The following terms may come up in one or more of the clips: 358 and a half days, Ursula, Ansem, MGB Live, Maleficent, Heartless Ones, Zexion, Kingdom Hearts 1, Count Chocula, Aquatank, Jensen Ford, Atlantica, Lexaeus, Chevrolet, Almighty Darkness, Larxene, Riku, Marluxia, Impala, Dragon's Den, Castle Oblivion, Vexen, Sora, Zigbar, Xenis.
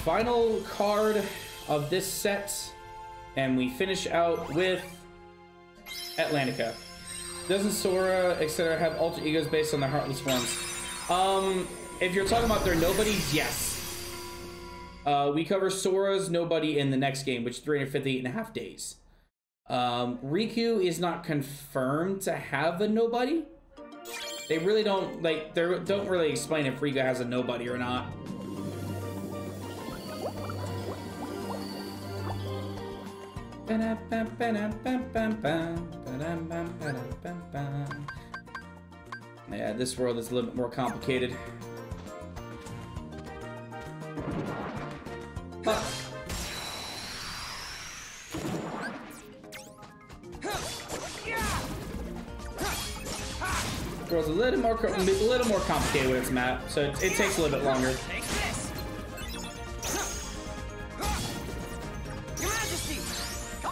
final card of this set, and we finish out with Atlantica. Doesn't Sora, etc. have alter egos based on the Heartless Ones? If you're talking about their nobodies, yes. We cover Sora's nobody in the next game, which is 358 and a half days. Riku is not confirmed to have a nobody. They really don't, like, they don't really explain if Riku has a nobody or not. Yeah, this world is a little bit more complicated. But the world's a little more complicated with its map, so it takes a little bit longer.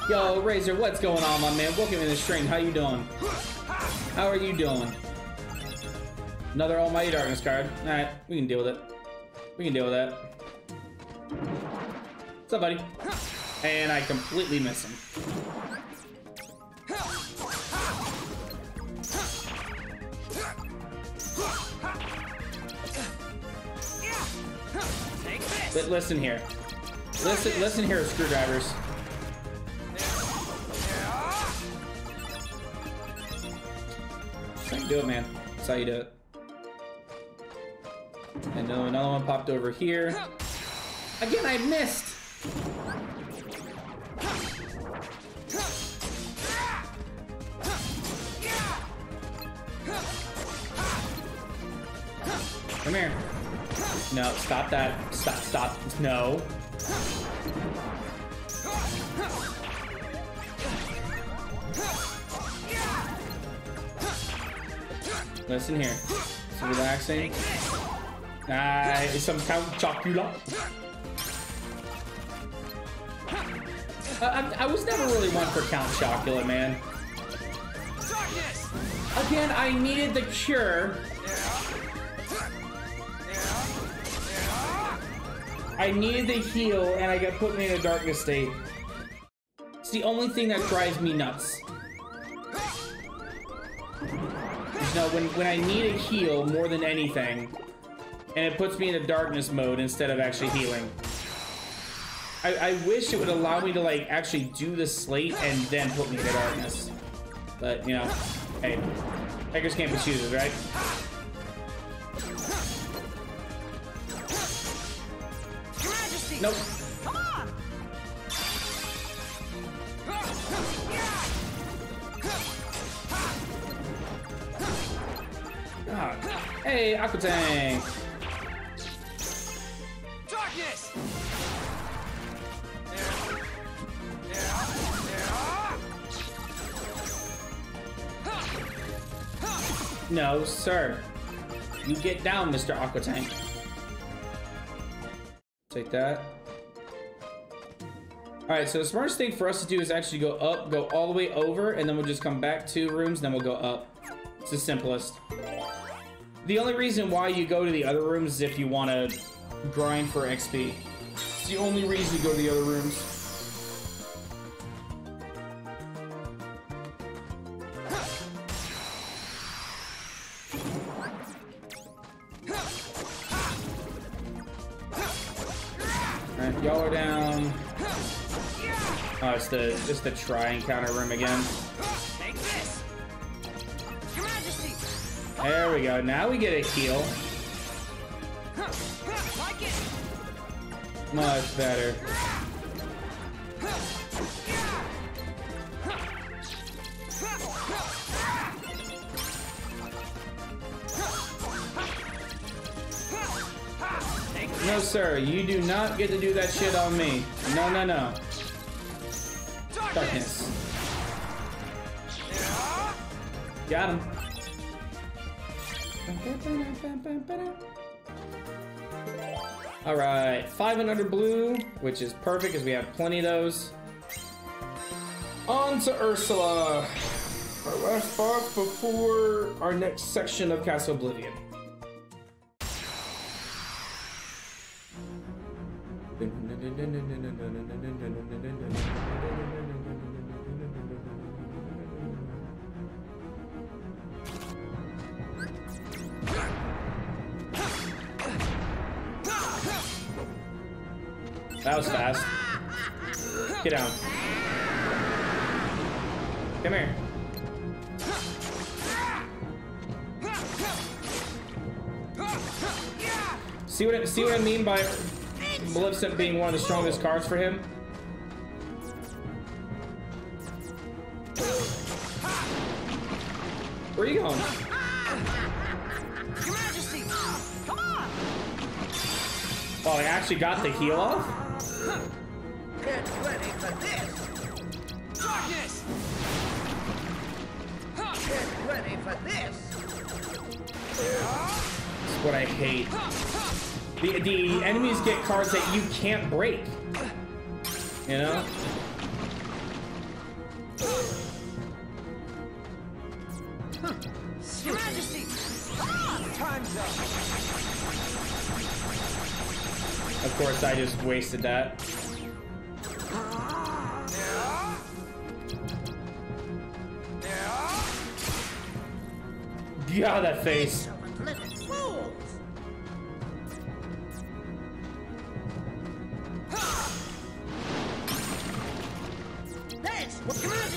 Yo, Razor, what's going on, my man? Welcome to the stream. How you doing? How are you doing? Another Almighty Darkness card. All right, we can deal with it. We can deal with that. What's up, buddy? And I completely miss him. But listen here. Listen here, screwdrivers. That's how you do it, man. That's how you do it. And another one popped over here. Again, I missed. Come here. No, stop that. Stop. No. Listen here. It's relaxing. It's some Count Chocula. I was never really one for Count Chocula, man. Again, I needed the cure. I needed the heal, and I got put in a darkness state. It's the only thing that drives me nuts. You know, when I need a heal more than anything, and it puts me in a darkness mode instead of actually healing. I wish it would allow me to, like, actually do the slate and then put me in the darkness. But, you know, hey, beggars can't be choosers, right? Nope. Come on. Ah. Hey, Aquatank. Darkness. No, sir. You get down, Mr. Aquatank. Take that. All right, so the smartest thing for us to do is actually go up, go all the way over, and then we'll just come back 2 rooms, and then we'll go up. It's the simplest. The only reason why you go to the other rooms is if you want to grind for XP. It's the only reason you go to the other rooms. Just the try encounter room again. Take this. Your Majesty. There we go. Now we get a heal. Like it. Much better. No, sir. You do not get to do that shit on me. No, no, no. Darkness. Got him. All right, 5 and under blue, which is perfect because we have plenty of those. On to Ursula. Our last boss before our next section of Castle Oblivion. That was fast. Get down. Come here. See what I mean by Maleficent being one of the strongest cards for him? Where are you going? Your Majesty, come on! Oh, I actually got the heal off? Get ready for this! Darkness! Get ready for this! This is what I hate. The enemies get cards that you can't break. You know? Your Majesty! Time's up! Of course, I just wasted that. God, that face.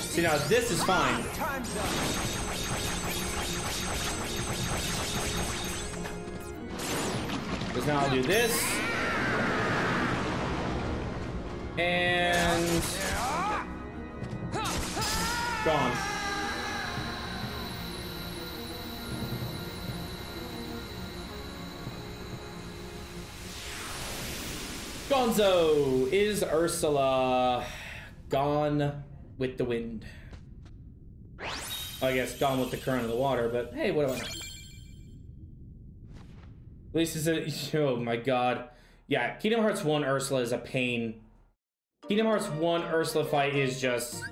See, now this is fine. Because now I'll do this. And... gone. Gonzo is Ursula gone with the wind. I guess gone with the current of the water, but hey, what do I know? At least it's a... oh my god. Yeah, Kingdom Hearts 1 Ursula is a pain. Kingdom Hearts 1 Ursula fight is just...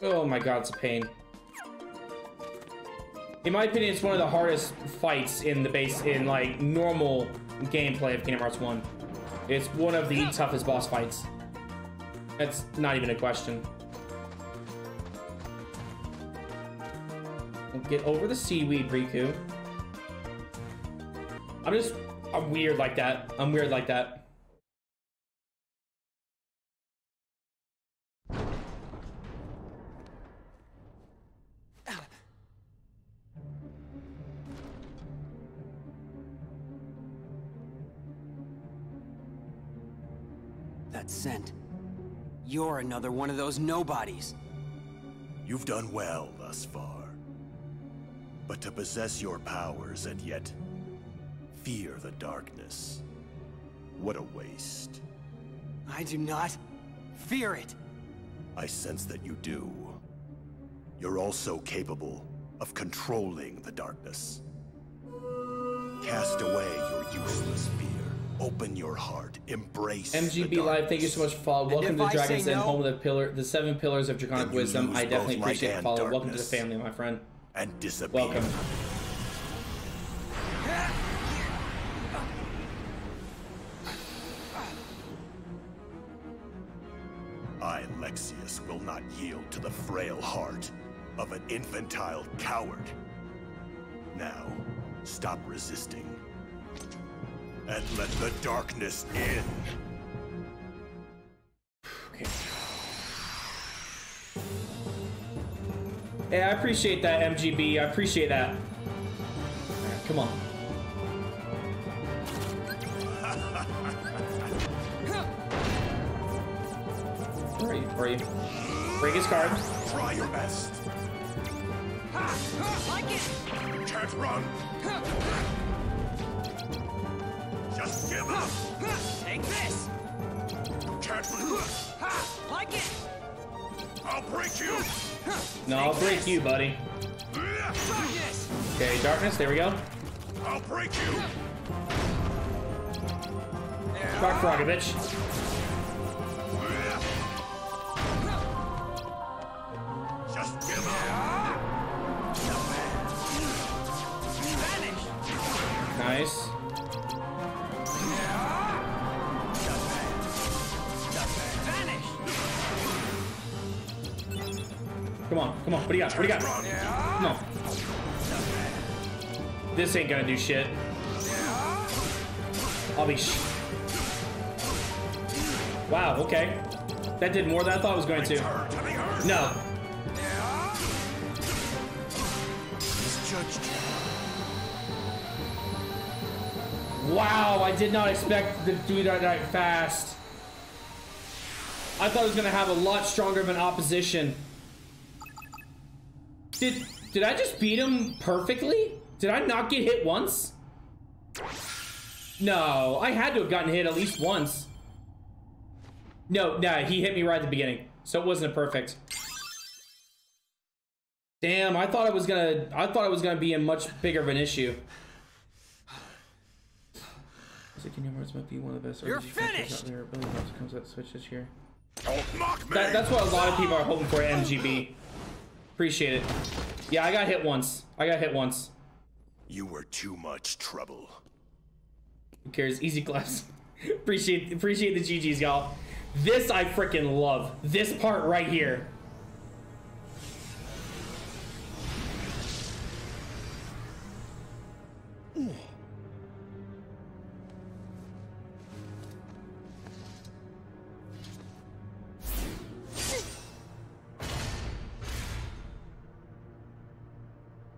oh my god, it's a pain. In my opinion, it's one of the hardest fights in the base, in like normal gameplay of Kingdom Hearts 1. It's one of the toughest boss fights. That's not even a question. Get over the seaweed, Riku. I'm weird like that. I'm weird like that. That scent. You're another one of those nobodies. You've done well thus far. But to possess your powers and yet fear the darkness. What a waste. I do not fear it. I sense that you do. You're also capable of controlling the darkness. Cast away your useless fear. Open your heart. Embrace MGB Live, thank you so much for follow. Welcome to Dragon's Den, home of the 7 pillars of Draconic Wisdom. I definitely appreciate the follow. Darkness. Welcome to the family, my friend. And disappear. Welcome. I, Lexaeus, will not yield to the frail heart of an infantile coward. Now, stop resisting and let the darkness in. Okay. Hey, I appreciate that, MGB. I appreciate that. Come on. Where are you? Where are you? Break his card. Try your best. Like it. Can't run. Just give up. Take this. Can't run. Like it. I'll break you. No, I'll break you, buddy. Darkness. Okay, darkness, there we go. I'll break you. Fuck Frogovich. Just give up. Nice. Come on, come on. What do you got? What do you got? Come on. This ain't gonna do shit. I'll be sh. Wow, okay. That did more than I thought it was going to. No. Wow, I did not expect to do that that fast. I thought it was gonna have a lot stronger of an opposition. Did I just beat him perfectly? Did I not get hit once? No, I had to have gotten hit at least once. No, nah, he hit me right at the beginning, so it wasn't perfect. Damn, I thought it was gonna be a much bigger of an issue. Kingdom Hearts might be one of the best RPGs out there. Billion dollars comes out Switch this year. Don't mock me. That's what a lot of people are hoping for at MGB. Appreciate it. Yeah, I got hit once. You were too much trouble. Who cares? Easy class. appreciate the GGs, y'all. This I freaking love. This part right here. Ooh.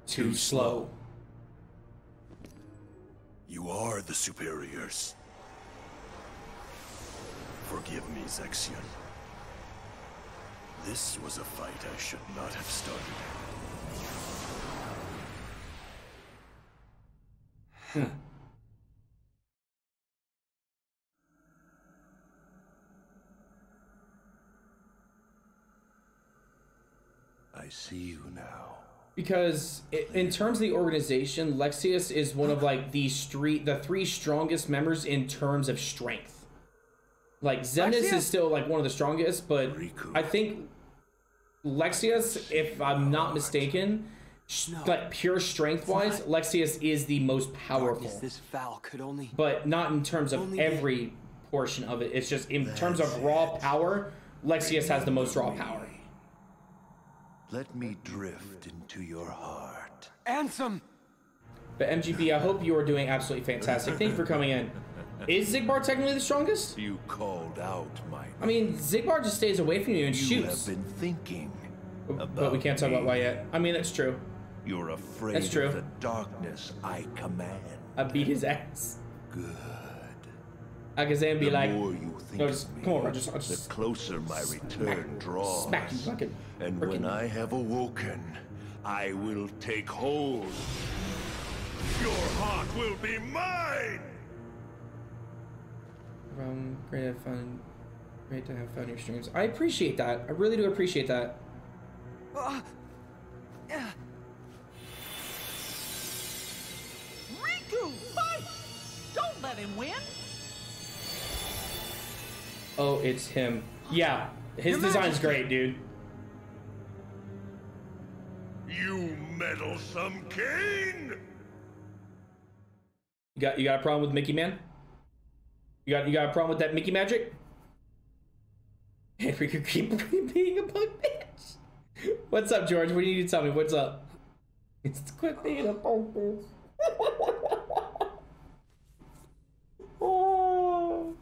Too slow. You are the superiors. Forgive me, Zexion. This was a fight I should not have started. Huh. I see you now. Because in terms of the organization, Lexaeus is one of like the three strongest members in terms of strength. Like Xenis is still like one of the strongest, but Riku. I think Lexaeus, if I'm not mistaken, like pure strength wise, Lexaeus is the most powerful. This foul could only... But not in terms of every portion of it. It's just in terms of raw power, Lexaeus has the most raw power. Let me drift into your heart. Ansem! But MGB, I hope you are doing absolutely fantastic. Thank you for coming in. Is Zigbar technically the strongest? You called out my name. I mean, Zigbar just stays away from you and shoots. You have been thinking about but we can't talk about why yet. I mean, that's true. You're afraid of the darkness I command. I beat his ass. Good. I can say and be like, no, just, come on, Roger. The closer my return draws, and when I have awoken, I will take hold. Your heart will be mine. Great to have fun in your streams. I appreciate that. I really do appreciate that. Riku, fight! Don't let him win. Oh, it's him. Yeah, his design's great, dude. You meddlesome king! You got a problem with Mickey, man? You got a problem with that Mickey magic? If we could keep being a bug bitch. What's up, George? What do you need to tell me? What's up? It's quit being a bug bitch. Oh.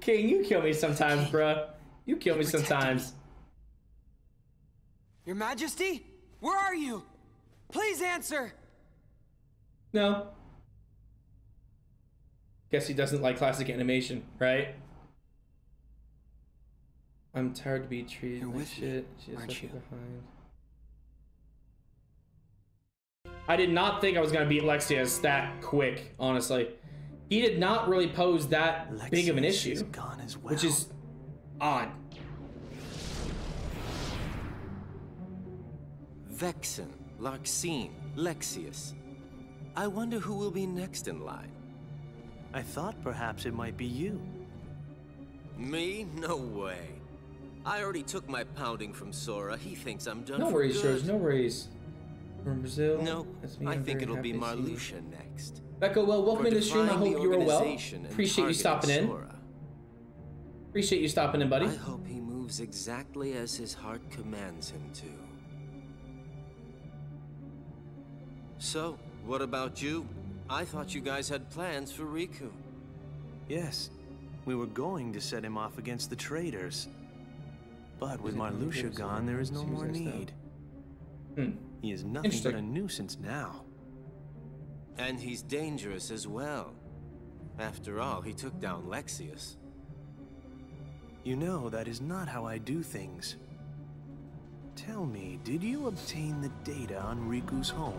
King, you kill me sometimes, bruh. You kill me sometimes. Your Majesty, where are you? Please answer. No. Guess he doesn't like classic animation, right? I'm tired to be treated like shit. She's left you behind. I did not think I was gonna beat Lexaeus that quick, honestly. He did not really pose that big of an issue, which is odd. Vexen, Larxene, Lexaeus. I wonder who will be next in line. I thought perhaps it might be you. Me? No way. I already took my pounding from Sora. He thinks I'm done. No worries, George. No worries. From Brazil? No, I think it'll be Marluxia next. Becca, well, welcome to the stream. I hope you are well. Appreciate you stopping in. Appreciate you stopping in, buddy. I hope he moves exactly as his heart commands him to. So, what about you? I thought you guys had plans for Riku. Yes, we were going to set him off against the traitors. But with Marluxia gone, there is no more need. He is nothing but a nuisance now. And he's dangerous as well. After all, he took down Lexaeus. You know, that is not how I do things. Tell me, did you obtain the data on Riku's home?